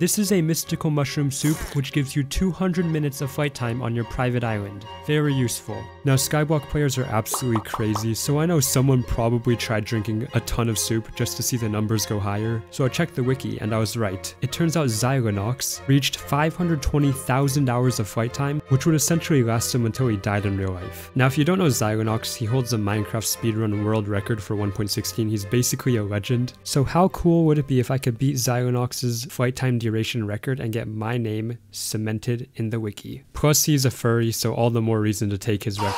This is a mystical mushroom soup which gives you 200 minutes of flight time on your private island. Very useful. Now Skyblock players are absolutely crazy, so I know someone probably tried drinking a ton of soup just to see the numbers go higher, so I checked the wiki and I was right. It turns out Zylenox reached 520,000 hours of flight time, which would essentially last him until he died in real life. Now if you don't know Zylenox, he holds a Minecraft speedrun world record for 1.16, he's basically a legend. So how cool would it be if I could beat Zylenox's flight time duration record and get my name cemented in the wiki? Plus he's a furry, so all the more reason to take his record.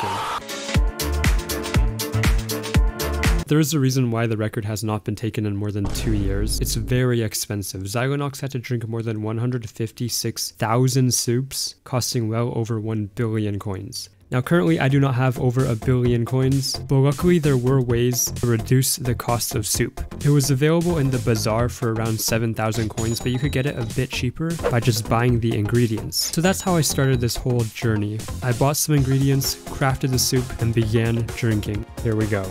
There is a reason why the record has not been taken in more than 2 years. It's very expensive. Zylenox had to drink more than 156,000 soups, costing well over 1 billion coins. Now currently I do not have over a billion coins, but luckily there were ways to reduce the cost of soup. It was available in the bazaar for around 7,000 coins, but you could get it a bit cheaper by just buying the ingredients. So that's how I started this whole journey. I bought some ingredients, crafted the soup, and began drinking. Here we go.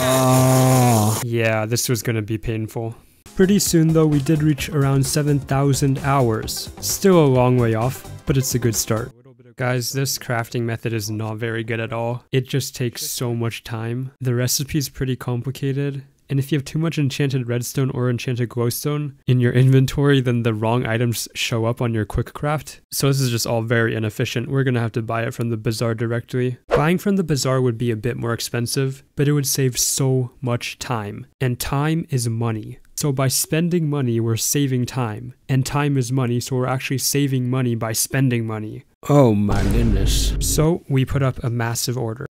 Oh. Yeah, this was gonna be painful. Pretty soon though, we did reach around 7,000 hours. Still a long way off, but it's a good start. Guys, this crafting method is not very good at all. It just takes so much time. The recipe is pretty complicated. And if you have too much enchanted redstone or enchanted glowstone in your inventory, then the wrong items show up on your quick craft. So this is just all very inefficient. We're gonna have to buy it from the bazaar directly. Buying from the bazaar would be a bit more expensive, but it would save so much time. And time is money. So by spending money, we're saving time. And time is money, so we're actually saving money by spending money. Oh my goodness. So we put up a massive order.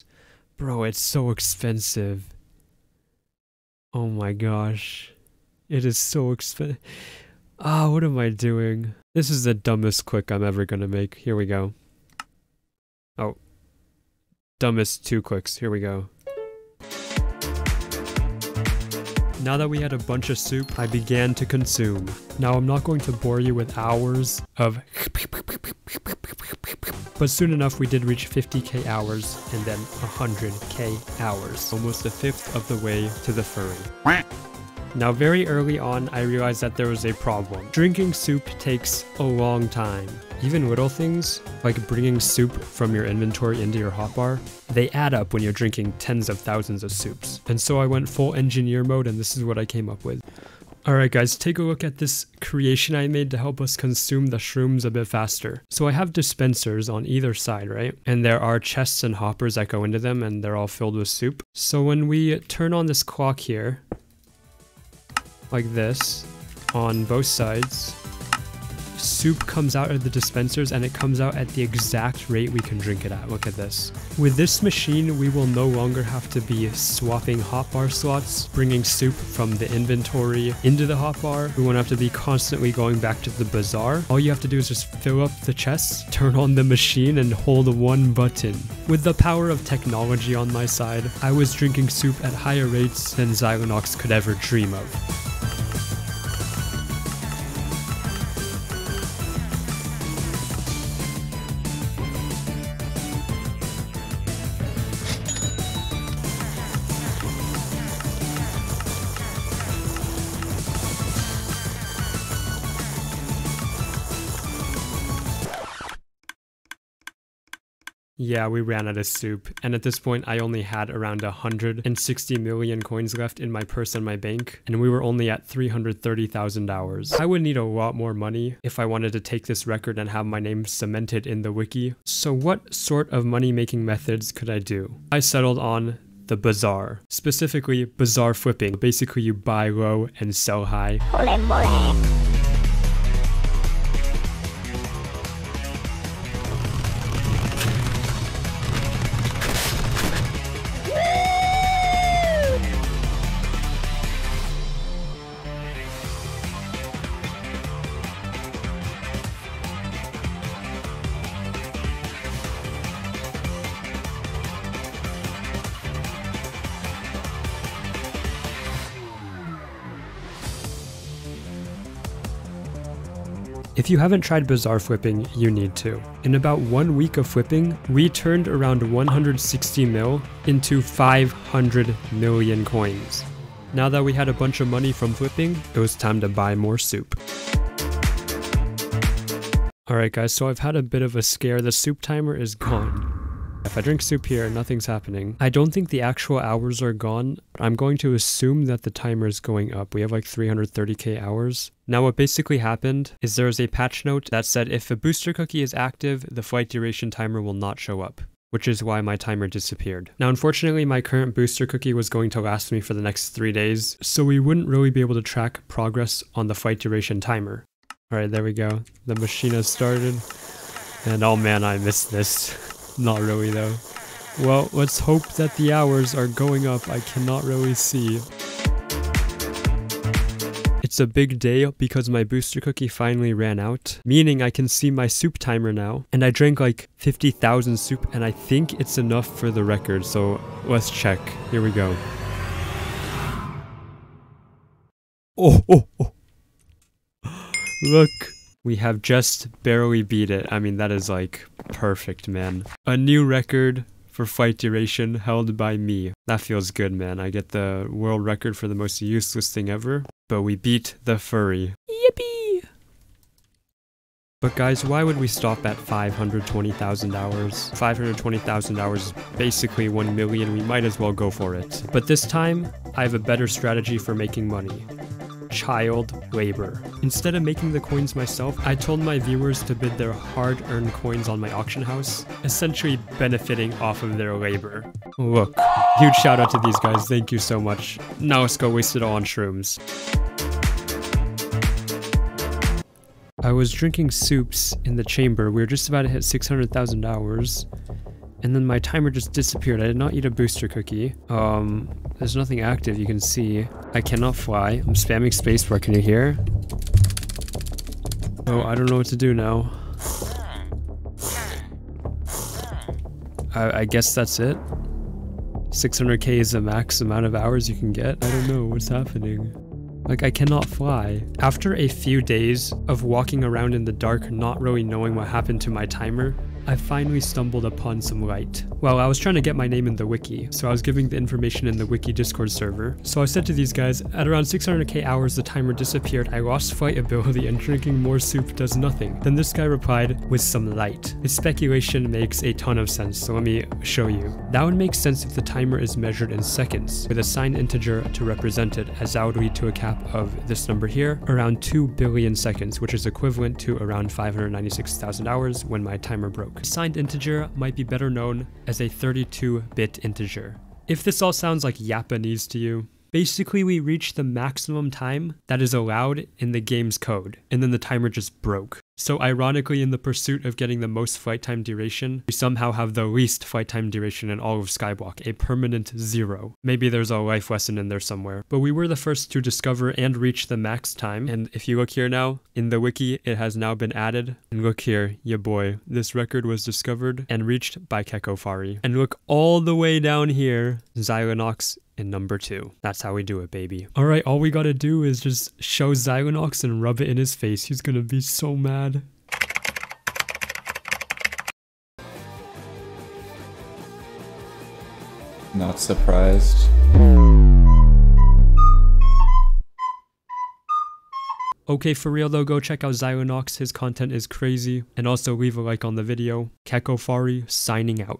Bro, it's so expensive. Oh my gosh, it is so expensive. Ah, what am I doing? This is the dumbest click I'm ever gonna make. Here we go. Oh, dumbest two clicks. Here we go. Now that we had a bunch of soup, I began to consume. Now I'm not going to bore you with hours of but soon enough we did reach 50k hours and then 100k hours, almost a fifth of the way to the furry. Now very early on I realized that there was a problem. Drinking soup takes a long time. Even little things, like bringing soup from your inventory into your hotbar, they add up when you're drinking tens of thousands of soups. And so I went full engineer mode and this is what I came up with. Alright guys, take a look at this creation I made to help us consume the shrooms a bit faster. So I have dispensers on either side, right? And there are chests and hoppers that go into them and they're all filled with soup. So when we turn on this clock here, like this, on both sides, soup comes out of the dispensers and it comes out at the exact rate we can drink it at. Look at this. With this machine, we will no longer have to be swapping hotbar slots, bringing soup from the inventory into the hotbar. We won't have to be constantly going back to the bazaar. All you have to do is just fill up the chests, turn on the machine, and hold one button. With the power of technology on my side, I was drinking soup at higher rates than Zylenox could ever dream of. Yeah, we ran out of soup, and at this point I only had around 160 million coins left in my purse and my bank, and we were only at 330,000 hours. I would need a lot more money if I wanted to take this record and have my name cemented in the wiki. So what sort of money-making methods could I do? I settled on the bazaar. Specifically, bazaar flipping. Basically, you buy low and sell high. Holy moly. If you haven't tried bazaar flipping, you need to. In about 1 week of flipping, we turned around 160 mil into 500 million coins. Now that we had a bunch of money from flipping, it was time to buy more soup. Alright guys, so I've had a bit of a scare. The soup timer is gone. If I drink soup here, nothing's happening. I don't think the actual hours are gone, but I'm going to assume that the timer is going up. We have like 330k hours. Now what basically happened is there was a patch note that said if a booster cookie is active, the flight duration timer will not show up, which is why my timer disappeared. Now unfortunately my current booster cookie was going to last me for the next 3 days, so we wouldn't really be able to track progress on the flight duration timer. Alright, there we go. The machine has started. And oh man, I missed this. Not really though. Well, let's hope that the hours are going up. I cannot really see. It's a big day because my booster cookie finally ran out, meaning I can see my soup timer now. And I drank like 50,000 soup and I think it's enough for the record. So let's check. Here we go. Oh. Look. We have just barely beat it. I mean, that is like perfect, man. A new record for flight duration held by me. That feels good, man. I get the world record for the most useless thing ever, but we beat the furry. Yippee! But guys, why would we stop at 520,000 hours? 520,000 hours is basically 1 million. We might as well go for it. But this time, I have a better strategy for making money. Child labor. Instead of making the coins myself, I told my viewers to bid their hard-earned coins on my auction house, essentially benefiting off of their labor. Look, huge shout out to these guys, thank you so much. Now let's go waste it all on shrooms. I was drinking soups in the chamber, we were just about to hit 600,000 hours, and then my timer just disappeared. I did not eat a booster cookie. There's nothing active, you can see. I cannot fly. I'm spamming spacebar, can you hear? Oh, I don't know what to do now. I guess that's it. 600k is the max amount of hours you can get. I don't know what's happening. Like, I cannot fly. After a few days of walking around in the dark, not really knowing what happened to my timer, I finally stumbled upon some light. Well, I was trying to get my name in the wiki, so I was giving the information in the wiki Discord server. So I said to these guys, at around 600k hours the timer disappeared, I lost flight ability and drinking more soup does nothing. Then this guy replied with some light. His speculation makes a ton of sense, so let me show you. That would make sense if the timer is measured in seconds, with a signed integer to represent it, as that would lead to a cap of this number here, around 2 billion seconds, which is equivalent to around 596,000 hours when my timer broke. A signed integer might be better known as a 32-bit integer. If this all sounds like Japanese to you, basically we reached the maximum time that is allowed in the game's code, and then the timer just broke. So ironically, in the pursuit of getting the most flight time duration, we somehow have the least flight time duration in all of Skyblock, a permanent zero. Maybe there's a life lesson in there somewhere. But we were the first to discover and reach the max time, and if you look here now, in the wiki, it has now been added. And look here, ya boy, this record was discovered and reached by Cekofari. And look all the way down here, Zylenox in number 2. That's how we do it, baby. Alright, all we gotta do is just show Zylenox and rub it in his face. He's gonna be so mad. Not surprised. Okay, for real though, go check out Zylenox. His content is crazy. And also leave a like on the video. Cekofari signing out.